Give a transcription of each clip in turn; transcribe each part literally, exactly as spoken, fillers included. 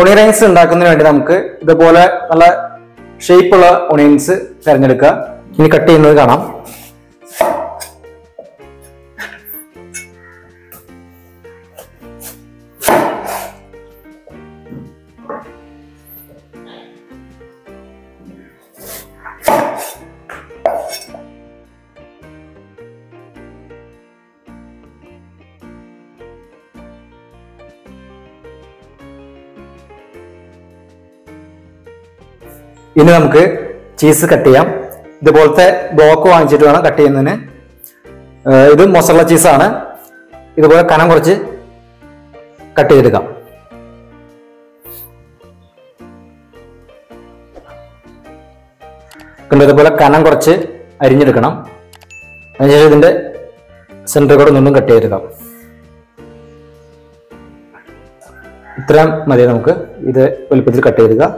Onions ഉണ്ടാക്കുന്നതിന് വേണ്ടി നമുക്ക് ഇതുപോലെ നല്ല ഷേപ്പുള്ള ഒണിയൻസ് തിരഞ്ഞെടുക്കുക. ഇനി കട്ട് ചെയ്യുന്നത് കാണാം. ഇനി നമുക്ക് ചീസ് കട്ട് ചെയ്യാം. ഇതുപോലത്തെ ബ്ലോക്ക് വാങ്ങിച്ചിട്ട് വേണം കട്ട് ചെയ്യുന്നതിന്. ഇത് മൊസറല്ല ചീസാണ്. ഇതുപോലെ കനം കുറച്ച് കട്ട് ചെയ്തെടുക്കാം. കണ്ടോ, ഇതുപോലെ കനം കുറച്ച് അരിഞ്ഞെടുക്കണം. അതിനുശേഷം ഇതിൻ്റെ സെൻറ്റർ കൂടെ നിന്നും കട്ട് ചെയ്തെടുക്കാം. ഇത്രയും മതി നമുക്ക് ഇത് വലുപ്പത്തിൽ കട്ട് ചെയ്തെടുക്കാം.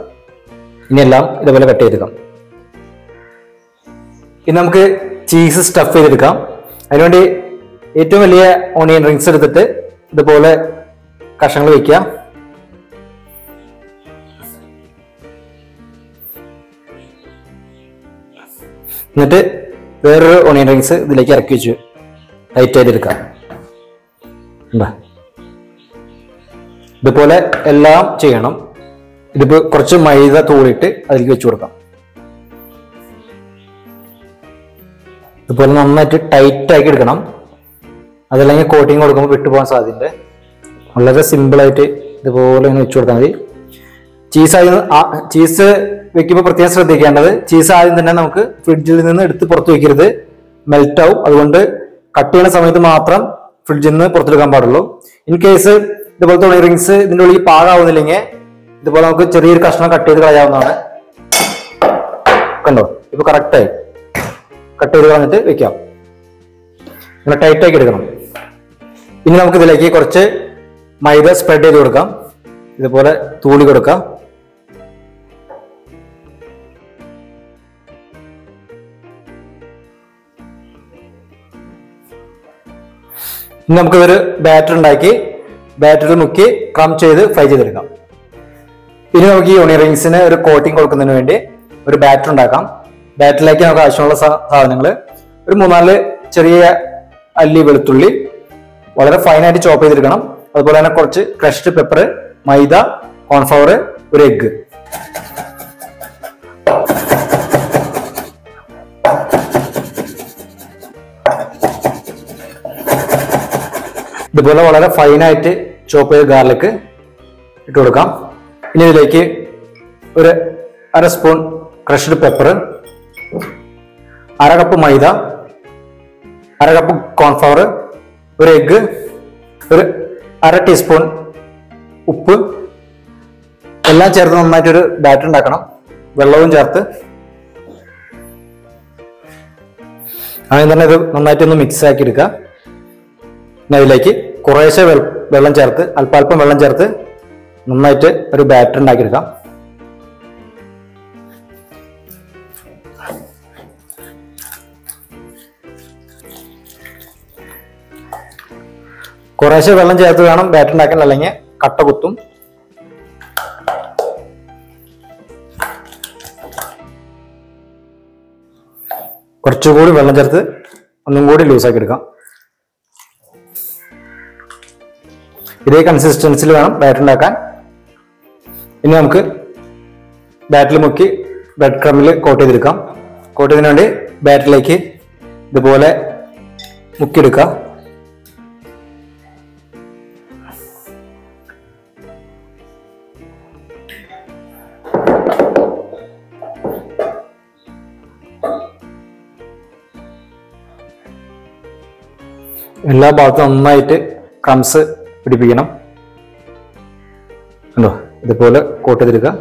ഇനിയെല്ലാം ഇതുപോലെ കട്ട് ചെയ്തെടുക്കാം. ഇനി നമുക്ക് ചീസ് സ്റ്റഫ് ചെയ്തെടുക്കാം. അതിനുവേണ്ടി ഏറ്റവും വലിയ ഓണിയൻ റിങ്സ് എടുത്തിട്ട് ഇതുപോലെ കഷ്ണങ്ങൾ വയ്ക്കുക. എന്നിട്ട് വേറൊരു ഓണിയൻ റിങ്സ് ഇതിലേക്ക് ഇറക്കി വെച്ചു ടൈറ്റ് ചെയ്തെടുക്കാം. ഇതുപോലെ എല്ലാം ചെയ്യണം. ഇതിപ്പോ കുറച്ച് മൈദ തൂളിയിട്ട് അതിലേക്ക് വെച്ചു കൊടുക്കാം. ഇതുപോലെ നന്നായിട്ട് ടൈറ്റ് ആക്കി എടുക്കണം. അതല്ലെങ്കിൽ കോട്ടിങ് കൊടുക്കുമ്പോൾ വിട്ടുപോകാൻ സാധ്യതയുണ്ട്. വളരെ സിമ്പിളായിട്ട് ഇതുപോലെ ഇങ്ങനെ വെച്ചു കൊടുത്താൽ മതി. ചീസ് ആദ്യം ചീസ് വെക്കുമ്പോൾ പ്രത്യേകം ശ്രദ്ധിക്കേണ്ടത്, ചീസ് ആദ്യം തന്നെ നമുക്ക് ഫ്രിഡ്ജിൽ നിന്ന് എടുത്ത് പുറത്ത് വെക്കരുത്, മെൽറ്റാവും. അതുകൊണ്ട് കട്ട് ചെയ്യുന്ന സമയത്ത് മാത്രം ഫ്രിഡ്ജിൽ നിന്ന് പുറത്തെടുക്കാൻ പാടുള്ളൂ. ഇൻ കേസ് ഇതുപോലത്തെ റിങ്സ് ഇതിൻ്റെ ഉള്ളിൽ പാകാവുന്നില്ലെങ്കിൽ ഇതുപോലെ നമുക്ക് ചെറിയൊരു കഷ്ണം കട്ട് ചെയ്ത് കളയാവുന്നതാണ്. കണ്ടോ, ഇപ്പൊ കറക്റ്റായി കട്ട് ചെയ്ത് കളഞ്ഞിട്ട് വെക്കാം. ഇങ്ങനെ ടൈറ്റാക്കി എടുക്കണം. ഇനി നമുക്ക് ഇതിലേക്ക് കുറച്ച് മൈദ സ്പ്രെഡ് ചെയ്ത് കൊടുക്കാം. ഇതുപോലെ തൂളി കൊടുക്കാം. ഇനി നമുക്കിതൊരു ബാറ്റർ ഉണ്ടാക്കി ബാറ്ററിൽ മുക്കി ക്രം ചെയ്ത് ഫ്രൈ ചെയ്തെടുക്കാം. ഇനി നമുക്ക് ഈ ഓണിയൻ റിങ്സിന് ഒരു കോട്ടിങ് കൊടുക്കുന്നതിന് വേണ്ടി ഒരു ബാറ്റർ ഉണ്ടാക്കാം. ബാറ്ററിലേക്ക് നമുക്ക് ആവശ്യമുള്ള സാധനങ്ങൾ ഒരു മൂന്നാല് ചെറിയ അല്ലി വെളുത്തുള്ളി വളരെ ഫൈനായിട്ട് ചോപ്പ് ചെയ്തെടുക്കണം. അതുപോലെ തന്നെ കുറച്ച് ക്രഷ്ഡ് പെപ്പർ, മൈദ, കോൺഫ്ലവർ, ഒരു എഗ്ഗ്. ഇതുപോലെ വളരെ ഫൈനായിട്ട് ചോപ്പ് ചെയ്ത് ഗാർലിക് ഇട്ട് കൊടുക്കാം. ഇനി ഇതിലേക്ക് ഒരു അര സ്പൂൺ ക്രഷ്ഡ് പെപ്പർ, അര കപ്പ് മൈദ, അര കപ്പ് കോൺഫ്ലവർ, ഒരു എഗ്ഗ്, ഒരു അര ടീസ്പൂൺ ഉപ്പ് എല്ലാം ചേർത്ത് നന്നായിട്ടൊരു ബാറ്റർ ഉണ്ടാക്കണം. വെള്ളവും ചേർത്ത് അങ്ങനെ തന്നെ ഇത് നന്നായിട്ടൊന്ന് മിക്സ് ആക്കി എടുക്കുക. ഇനി അതിലേക്ക് കുറേശ്ശെ വെള്ളം ചേർത്ത് അല്പാൽപ്പം വെള്ളം ചേർത്ത് നന്നായിട്ട് ഒരു ബാറ്റർ ഉണ്ടാക്കിയെടുക്കാം. കുറേശ്ശെ വെള്ളം ചേർത്ത് വേണം ബാറ്റർ ഉണ്ടാക്കാൻ, അല്ലെങ്കിൽ കട്ട കുത്തും. കുറച്ചുകൂടി വെള്ളം ചേർത്ത് ഒന്നും കൂടി ലൂസാക്കി എടുക്കാം. ഇതേ കൺസിസ്റ്റൻസിൽ വേണം ബാറ്റർ ഉണ്ടാക്കാൻ. ഇനി നമുക്ക് ബാറ്ററിൽ മുക്കി ബ്രെഡ് ക്രമിൽ കോട്ട് ചെയ്തെടുക്കാം. കോട്ട് ചെയ്തതിന് വേണ്ടി ബാറ്ററിലേക്ക് ഇതുപോലെ മുക്കിയെടുക്കുക. എല്ലാ ഭാഗത്തും നന്നായിട്ട് ക്രംസ് പിടിപ്പിക്കണം. കണ്ടോ, ഇതുപോലെ കോട്ട് ചെയ്തെടുക്കുക.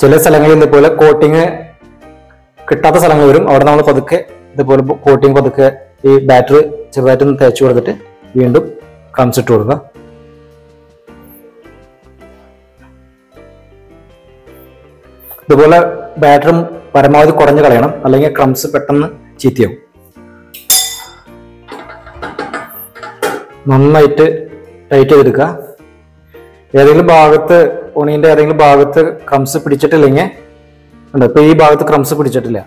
ചില സ്ഥലങ്ങളിൽ ഇതുപോലെ കോട്ടിങ് കിട്ടാത്ത സ്ഥലങ്ങൾ വരും. അവിടെ നമ്മൾ പതുക്കെ ഇതുപോലെ കോട്ടിങ് പതുക്കെ ഈ ബാറ്റർ ചെറുതായിട്ടൊന്ന് തേച്ചു കൊടുത്തിട്ട് വീണ്ടും ക്രംസ് ഇട്ട് കൊടുക്കുക. അതുപോലെ ബാറ്ററും പരമാവധി കുറഞ്ഞു കളയണം, അല്ലെങ്കിൽ ക്രംസ് പെട്ടെന്ന് ചീത്തയാവും. നന്നായിട്ട് ടൈറ്റ് ചെയ്തെടുക്കുക. ഏതെങ്കിലും ഭാഗത്ത് ഓണീൻ്റെ ഏതെങ്കിലും ഭാഗത്ത് ക്രംസ് പിടിച്ചിട്ടില്ലെങ്കിൽ ഉണ്ട്, ഇപ്പോൾ ഈ ഭാഗത്ത് ക്രംസ് പിടിച്ചിട്ടില്ല,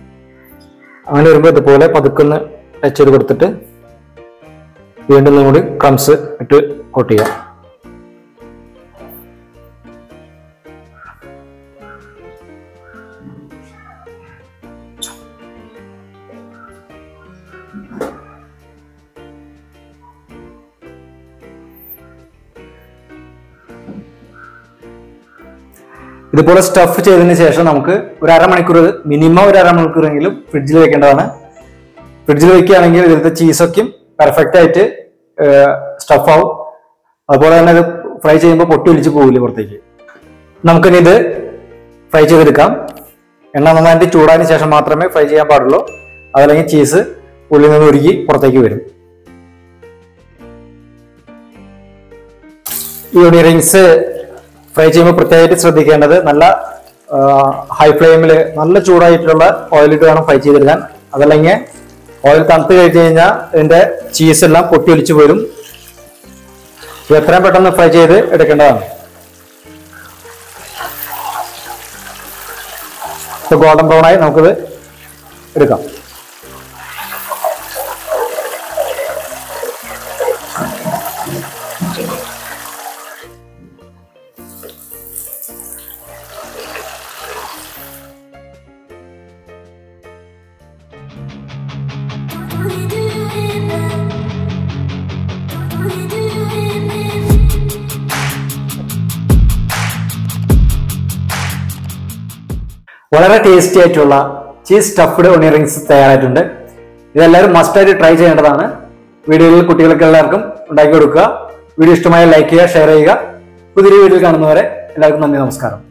അങ്ങനെ വരുമ്പോൾ ഇതുപോലെ പതുക്കൊന്ന് ടച്ച് ചെയ്ത് കൊടുത്തിട്ട് വീണ്ടും കൂടി ക്രംസ് ഇട്ട് കോട്ട് ചെയ്യാം. ഇതുപോലെ സ്റ്റഫ് ചെയ്തതിന് ശേഷം നമുക്ക് ഒരു അരമണിക്കൂർ, മിനിമം ഒരു അരമണിക്കൂറെങ്കിലും ഫ്രിഡ്ജിൽ വെക്കേണ്ടതാണ്. ഫ്രിഡ്ജിൽ വെക്കുകയാണെങ്കിൽ ഇതിലത്തെ ചീസൊക്കെയും പെർഫെക്റ്റ് ആയിട്ട് സ്റ്റഫാവും. അതുപോലെ തന്നെ ഇത് ഫ്രൈ ചെയ്യുമ്പോൾ പൊട്ടി ഒലിച്ച് പോകില്ല പുറത്തേക്ക്. നമുക്കിനി ഇത് ഫ്രൈ ചെയ്തെടുക്കാം. എണ്ണ നന്നായിട്ട് ചൂടായതിനു ശേഷം മാത്രമേ ഫ്രൈ ചെയ്യാൻ പാടുള്ളൂ, അതല്ലെങ്കിൽ ചീസ് ഉള്ളിൽ നിന്ന് ഉരുകി പുറത്തേക്ക് വരും. ഈ റിംഗ്സ് ഫ്രൈ ചെയ്യുമ്പോൾ പ്രത്യേകമായിട്ട് ശ്രദ്ധിക്കേണ്ടത്, നല്ല ഹൈ ഫ്ലെയിമിൽ നല്ല ചൂടായിട്ടുള്ള ഓയിലിട്ട് വേണം ഫ്രൈ ചെയ്തെടുക്കാൻ. അതല്ലെങ്കിൽ ഓയിൽ തണുത്ത് കഴിച്ചു കഴിഞ്ഞാൽ ഇതിൻ്റെ ചീസെല്ലാം പൊട്ടി ഒലിച്ചു വരും. ഇത് എത്രയും പെട്ടെന്ന് ഫ്രൈ ചെയ്ത് എടുക്കേണ്ടതാണ്. ഇപ്പോൾ ഗോൾഡൻ ബ്രൗണായി നമുക്കിത് എടുക്കാം. വളരെ ടേസ്റ്റി ആയിട്ടുള്ള ചീസ് സ്റ്റഫ്ഡ് ഒണിയൻ റിംഗ്സ് തയ്യാറായിട്ടുണ്ട്. ഇതെല്ലാവരും മസ്റ്റായിട്ട് ട്രൈ ചെയ്യേണ്ടതാണ്. വീഡിയോയിൽ കുട്ടികൾക്ക് എല്ലാവർക്കും ഉണ്ടാക്കി കൊടുക്കുക. വീഡിയോ ഇഷ്ടമായ ലൈക്ക് ചെയ്യുക, ഷെയർ ചെയ്യുക. പുതിയൊരു വീഡിയോയിൽ കാണുന്നവരെ എല്ലാവർക്കും നന്ദി, നമസ്കാരം.